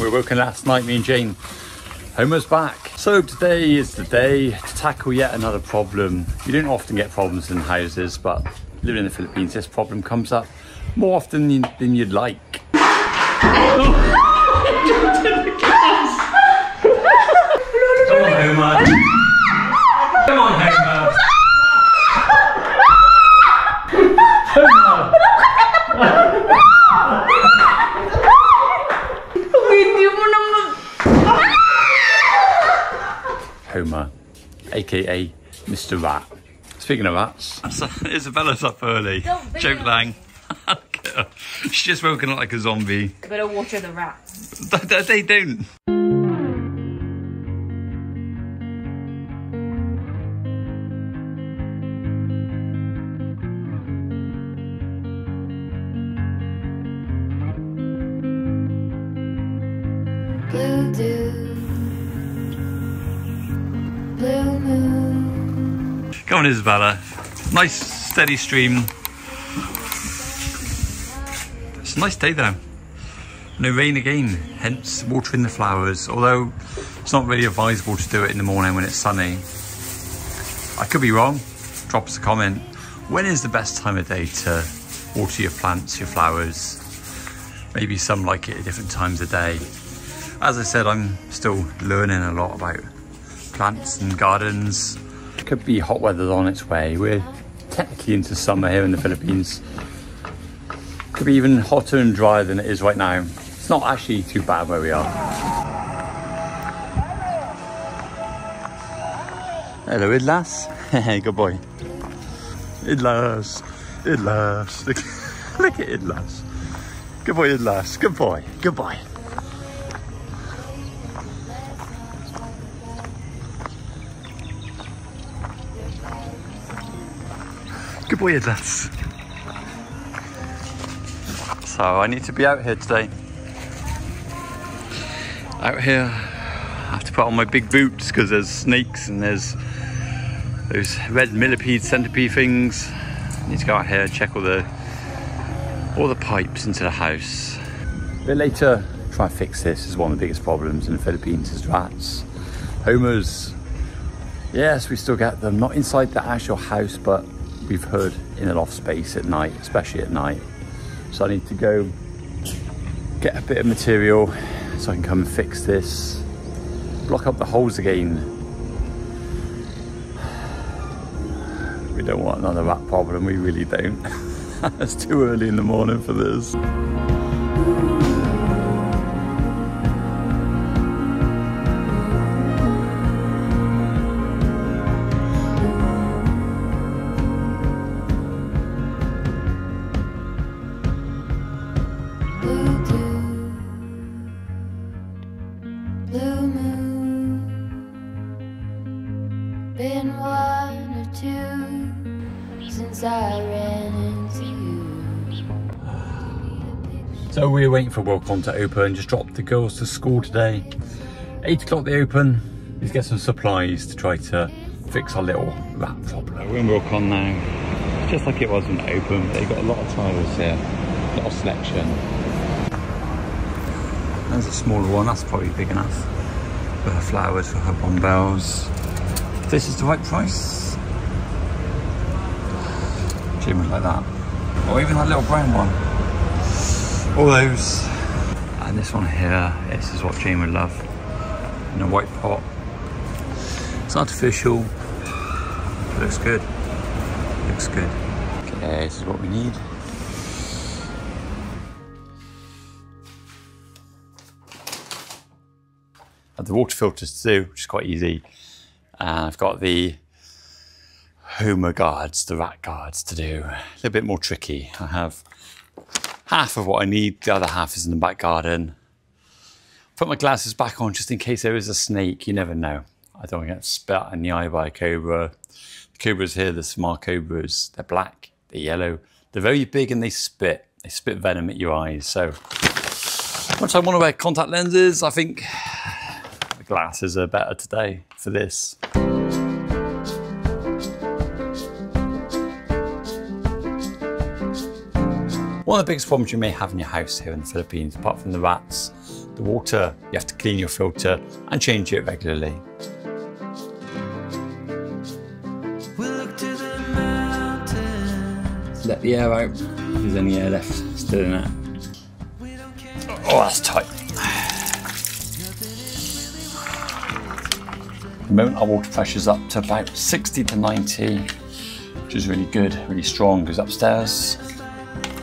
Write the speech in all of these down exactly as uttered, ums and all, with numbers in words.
We were working last night, me and Jane. Homer's back. So today is the day to tackle yet another problem. You don't often get problems in houses, but living in the Philippines, this problem comes up more often than, than you'd like. Oh. Come on, Homer. Come on, Homer. Homer, aka Mister Rat. Speaking of rats, Isabella's up early. Joke lang. She's just woken up like a zombie. You better water the rats. They don't. Blue dew, blue moon. Come on, Isabella. Nice steady stream. It's a nice day though. No rain again, hence watering the flowers. Although it's not really advisable to do it in the morning when it's sunny. I could be wrong. Drop us a comment. When is the best time of day to water your plants, your flowers? Maybe some like it at different times of day. As I said, I'm still learning a lot about plants and gardens. It could be hot weather on its way. We're technically into summer here in the Philippines. Could be even hotter and drier than it is right now. It's not actually too bad where we are. Hello, Idlas. Hey, good boy. Idlas, Idlas. Look, look at Idlas. Good boy, Idlas. Good boy. Good boy. Good boy, Idlas. So I need to be out here today. Out here, I have to put on my big boots because there's snakes and there's those red millipede centipede things. I need to go out here and check all the all the pipes into the house. A bit later, try and fix this. This is one of the biggest problems in the Philippines is rats. Homers. Yes, we still get them. Not inside the actual house, but we've heard in a loft space at night, especially at night. So I need to go get a bit of material so I can come and fix this. Block up the holes again. We don't want another rat problem, we really don't. It's too early in the morning for this. Been one or two since I ran into you. So we're waiting for Wilcon to open. Just dropped the girls to school today. Eight o'clock they open. Let's get some supplies to try to fix our little rat problem. We're in Wilcon now. Just like it was when it opened. They've got a lot of tiles here, a lot of selection. There's a smaller one. That's probably big enough for her flowers, for her bombells. This is the right price. Jim would like that. Or even that little brown one. All those. And this one here, this is what Jane would love. In a white pot. It's artificial. It looks good. It looks good. Okay, this is what we need. I have the water filters too, which is quite easy. And I've got the Homer guards, the rat guards to do. A little bit more tricky. I have half of what I need, the other half is in the back garden. Put my glasses back on just in case there is a snake, you never know. I don't want to get spat in the eye by a cobra. The cobras here, the smart cobras, they're black, they're yellow, they're very big and they spit. They spit venom at your eyes. So once I want to wear contact lenses, I think the glasses are better today for this. One of the biggest problems you may have in your house here in the Philippines, apart from the rats, the water. You have to clean your filter and change it regularly. Let the air out, if there's any air left still in that. Oh, that's tight. At the moment, our water pressure's up to about sixty to ninety, which is really good, really strong, goes upstairs.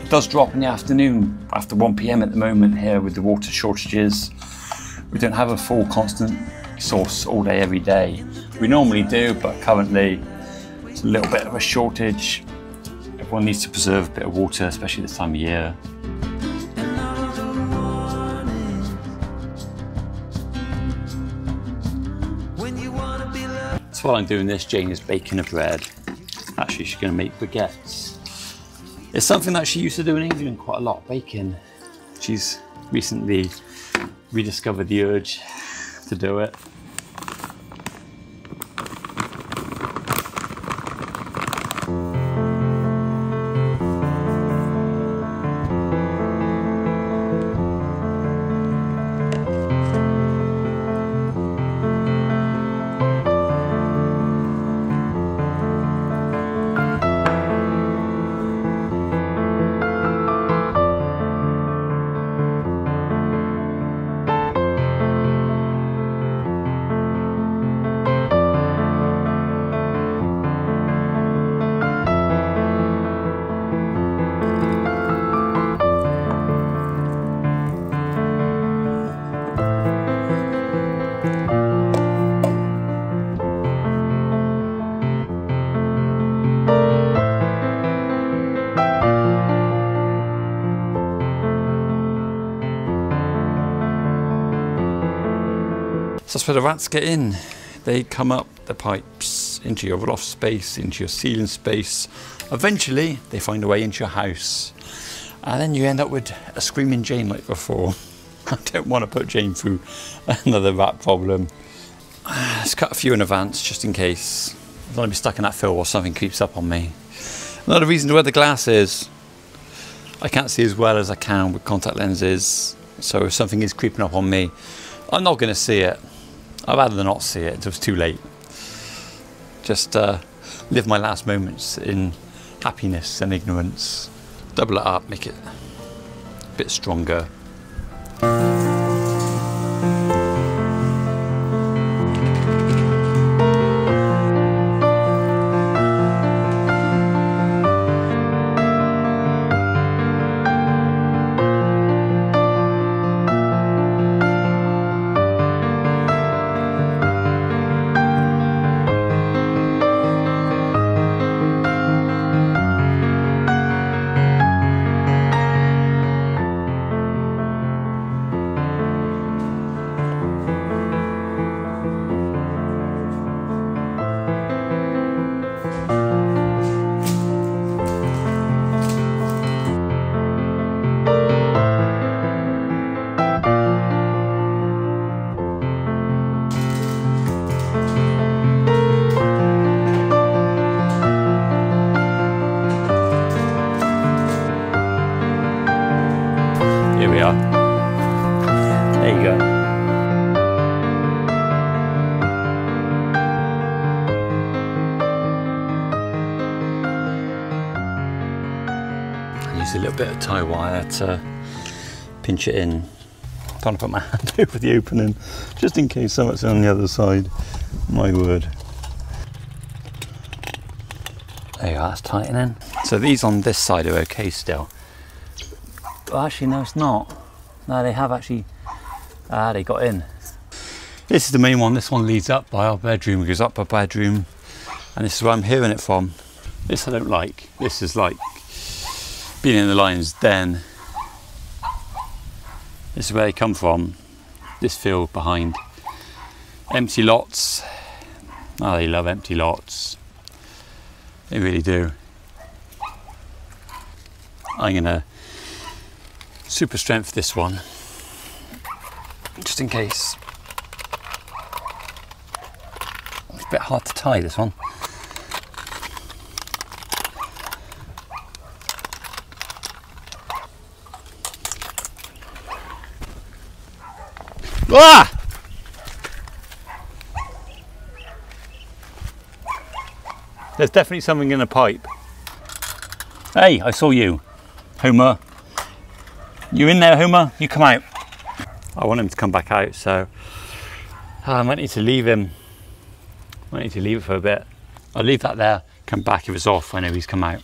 It does drop in the afternoon, after one p m at the moment here with the water shortages. We don't have a full constant source all day, every day. We normally do, but currently it's a little bit of a shortage. Everyone needs to preserve a bit of water, especially this time of year. So while I'm doing this, Jane is baking a bread. Actually, she's going to make baguettes. It's something that she used to do in England quite a lot, baking. She's recently rediscovered the urge to do it. So that's where the rats get in. They come up the pipes, into your loft space, into your ceiling space. Eventually, they find a way into your house. And then you end up with a screaming Jane like before. I don't want to put Jane through another rat problem. Let's cut a few in advance, just in case. I don't want to be stuck in that fill while something creeps up on me. Another reason to wear the glasses. I can't see as well as I can with contact lenses. So if something is creeping up on me, I'm not going to see it. I'd rather not see it until it's too late. Just uh, live my last moments in happiness and ignorance. Double it up, make it a bit stronger. A little bit of tie wire to pinch it in. I'm trying to put my hand over the opening just in case something's on the other side. My word. There you are, that's tightening. So these on this side are okay still. But actually, no, it's not. No, they have actually, ah, uh, they got in. This is the main one. This one leads up by our bedroom. It goes up our bedroom. And this is where I'm hearing it from. This I don't like. This is like being in the lion's den. This is where they come from, this field behind. Empty lots. Oh, they love empty lots. They really do. I'm gonna super strength this one, just in case. It's a bit hard to tie this one. Ah! There's definitely something in the pipe. Hey, I saw you, Homer. You in there, Homer? You come out. I want him to come back out, so I might need to leave him. I might need to leave it for a bit. I'll leave that there, come back if it's off. I know he's come out.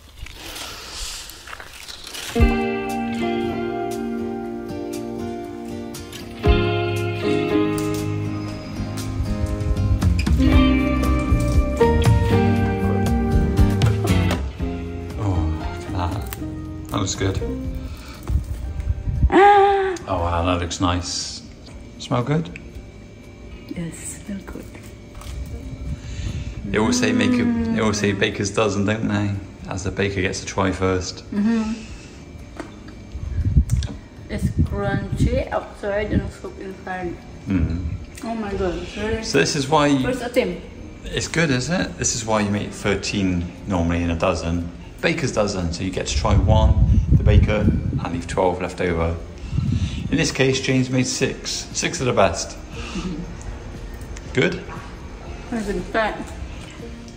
That looks good. Ah. Oh wow, that looks nice. Smell good? Yes, smell good. They always say make a, they always say baker's dozen, don't they? As the baker gets to try first. Mm-hmm. It's crunchy outside and soft inside. Mm-hmm. Oh my god, it's really. So this is why you, first attempt. It's good, isn't it? This is why you make thirteen normally in a dozen. Baker's dozen, so you get to try one, the baker, and leave twelve left over. In this case, Jane's made six. Six are the best. Mm-hmm. Good? That's in fact.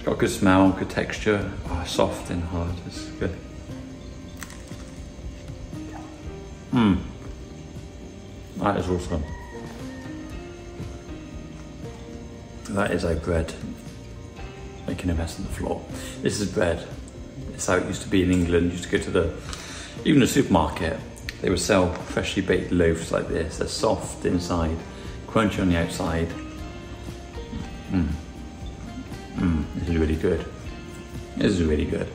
Got good smell, good texture, oh, soft and hard. It's good. Mmm. That is awesome. That is our bread. Making a mess on the floor. This is bread. It's how it used to be in England. You used to go to the, even the supermarket. They would sell freshly baked loaves like this. They're soft inside, crunchy on the outside. Mmm. Mmm, this is really good. This is really good.